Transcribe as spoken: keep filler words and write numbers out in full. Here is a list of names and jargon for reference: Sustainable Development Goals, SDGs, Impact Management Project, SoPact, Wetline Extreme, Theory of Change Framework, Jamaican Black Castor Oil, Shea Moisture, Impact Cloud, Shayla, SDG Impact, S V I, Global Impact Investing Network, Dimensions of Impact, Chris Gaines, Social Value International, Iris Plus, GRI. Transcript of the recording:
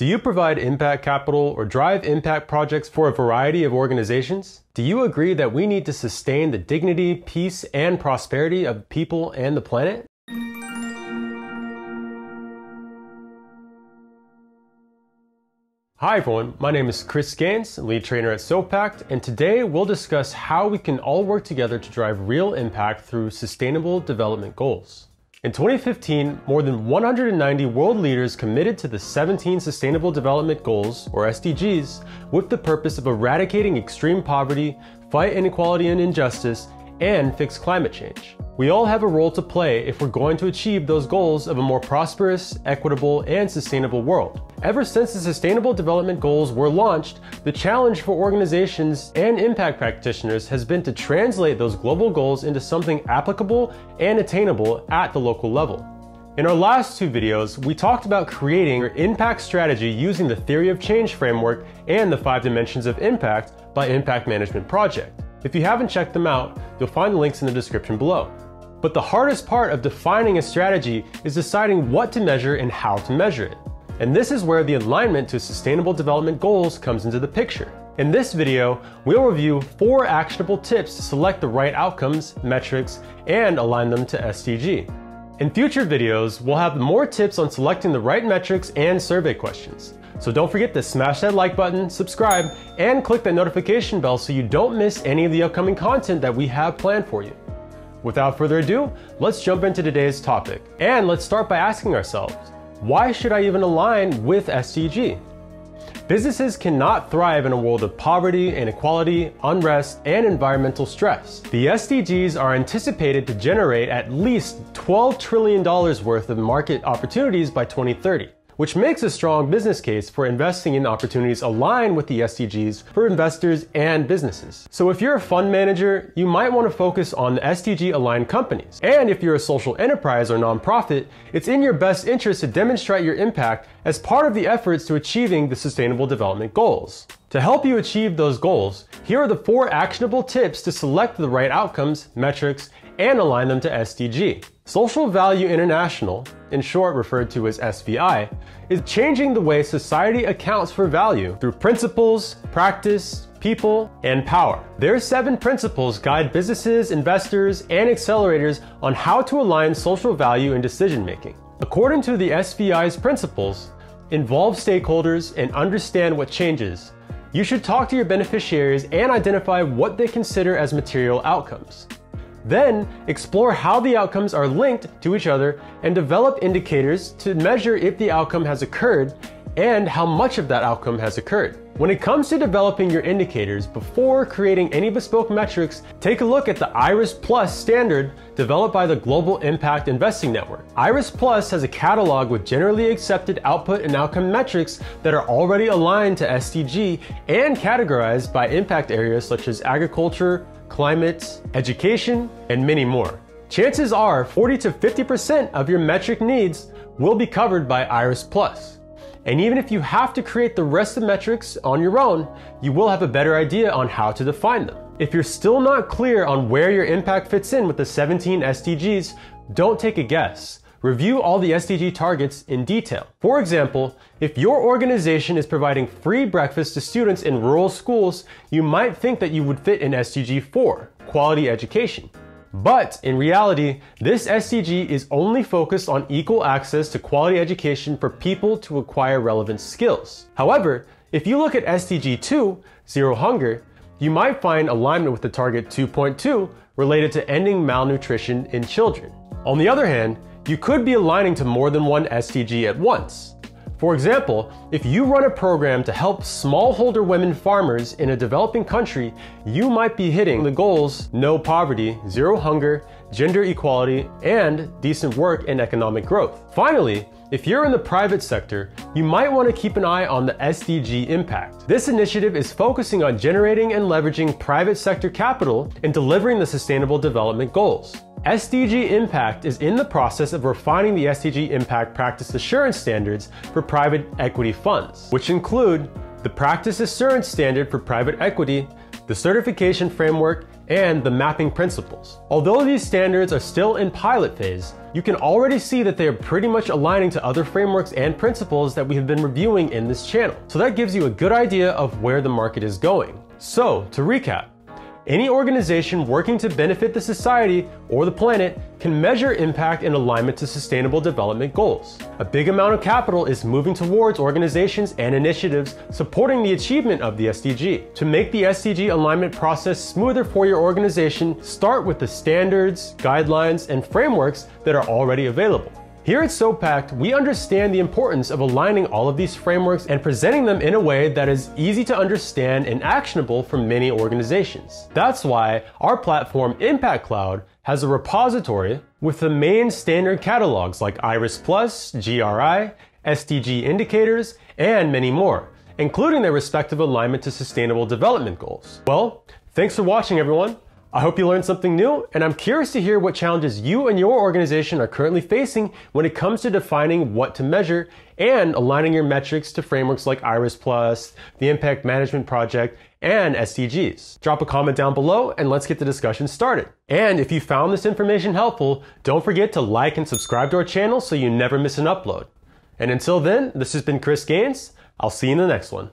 Do you provide impact capital or drive impact projects for a variety of organizations? Do you agree that we need to sustain the dignity, peace, and prosperity of people and the planet? Hi everyone, my name is Chris Gaines, lead trainer at SoPact, and today we'll discuss how we can all work together to drive real impact through Sustainable Development Goals. In twenty fifteen, more than one hundred ninety world leaders committed to the seventeen Sustainable Development Goals, or S D Gs, with the purpose of eradicating extreme poverty, fight inequality and injustice, and fix climate change. We all have a role to play if we're going to achieve those goals of a more prosperous, equitable, and sustainable world. Ever since the Sustainable Development Goals were launched, the challenge for organizations and impact practitioners has been to translate those global goals into something applicable and attainable at the local level. In our last two videos, we talked about creating an impact strategy using the Theory of Change Framework and the five Dimensions of Impact by Impact Management Project. If you haven't checked them out, you'll find the links in the description below. But the hardest part of defining a strategy is deciding what to measure and how to measure it. And this is where the alignment to Sustainable Development Goals comes into the picture. In this video, we'll review four actionable tips to select the right outcomes, metrics, and align them to S D G. In future videos, we'll have more tips on selecting the right metrics and survey questions. So don't forget to smash that like button, subscribe, and click that notification bell so you don't miss any of the upcoming content that we have planned for you. Without further ado, let's jump into today's topic. And let's start by asking ourselves, why should I even align with S D G? Businesses cannot thrive in a world of poverty, inequality, unrest, and environmental stress. The S D Gs are anticipated to generate at least twelve trillion dollars worth of market opportunities by twenty thirty. Which makes a strong business case for investing in opportunities aligned with the S D Gs for investors and businesses. So if you're a fund manager, you might want to focus on the S D G-aligned companies. And if you're a social enterprise or nonprofit, it's in your best interest to demonstrate your impact as part of the efforts to achieving the Sustainable Development Goals. To help you achieve those goals, here are the four actionable tips to select the right outcomes, metrics, and align them to S D G. Social Value International, in short referred to as S V I, is changing the way society accounts for value through principles, practice, people, and power. Their seven principles guide businesses, investors, and accelerators on how to align social value in decision-making. According to the S V I's principles, involve stakeholders and understand what changes. You should talk to your beneficiaries and identify what they consider as material outcomes. Then, explore how the outcomes are linked to each other and develop indicators to measure if the outcome has occurred and how much of that outcome has occurred. When it comes to developing your indicators, before creating any bespoke metrics, take a look at the Iris Plus standard developed by the Global Impact Investing Network. Iris Plus has a catalog with generally accepted output and outcome metrics that are already aligned to S D G and categorized by impact areas such as agriculture, climate, education, and many more. Chances are forty to fifty percent of your metric needs will be covered by Iris Plus. And even if you have to create the rest of the metrics on your own, you will have a better idea on how to define them. If you're still not clear on where your impact fits in with the seventeen S D Gs, don't take a guess. Review all the S D G targets in detail. For example, if your organization is providing free breakfast to students in rural schools, you might think that you would fit in S D G four, quality education. But in reality, this S D G is only focused on equal access to quality education for people to acquire relevant skills. However, if you look at S D G two, Zero Hunger, you might find alignment with the target two point two related to ending malnutrition in children. On the other hand, you could be aligning to more than one S D G at once. For example, if you run a program to help smallholder women farmers in a developing country, you might be hitting the goals no poverty, zero hunger, gender equality, and decent work and economic growth. Finally, if you're in the private sector, you might want to keep an eye on the S D G Impact. This initiative is focusing on generating and leveraging private sector capital and delivering the Sustainable Development Goals. S D G Impact is in the process of refining the S D G Impact practice assurance standards for private equity funds, which include the practice assurance standard for private equity, the certification framework, and the mapping principles. Although these standards are still in pilot phase, you can already see that they are pretty much aligning to other frameworks and principles that we have been reviewing in this channel. So that gives you a good idea of where the market is going. So to recap, any organization working to benefit the society or the planet can measure impact in alignment to Sustainable Development Goals. A big amount of capital is moving towards organizations and initiatives supporting the achievement of the S D G. To make the S D G alignment process smoother for your organization, start with the standards, guidelines, and frameworks that are already available. Here at SoPact, we understand the importance of aligning all of these frameworks and presenting them in a way that is easy to understand and actionable for many organizations. That's why our platform Impact Cloud has a repository with the main standard catalogs like Iris Plus, G R I, S D G indicators, and many more, including their respective alignment to Sustainable Development Goals. Well, thanks for watching, everyone. I hope you learned something new, and I'm curious to hear what challenges you and your organization are currently facing when it comes to defining what to measure and aligning your metrics to frameworks like Iris Plus, the Impact Management Project, and S D Gs. Drop a comment down below and let's get the discussion started. And if you found this information helpful, don't forget to like and subscribe to our channel so you never miss an upload. And until then, this has been Chris Gaines. I'll see you in the next one.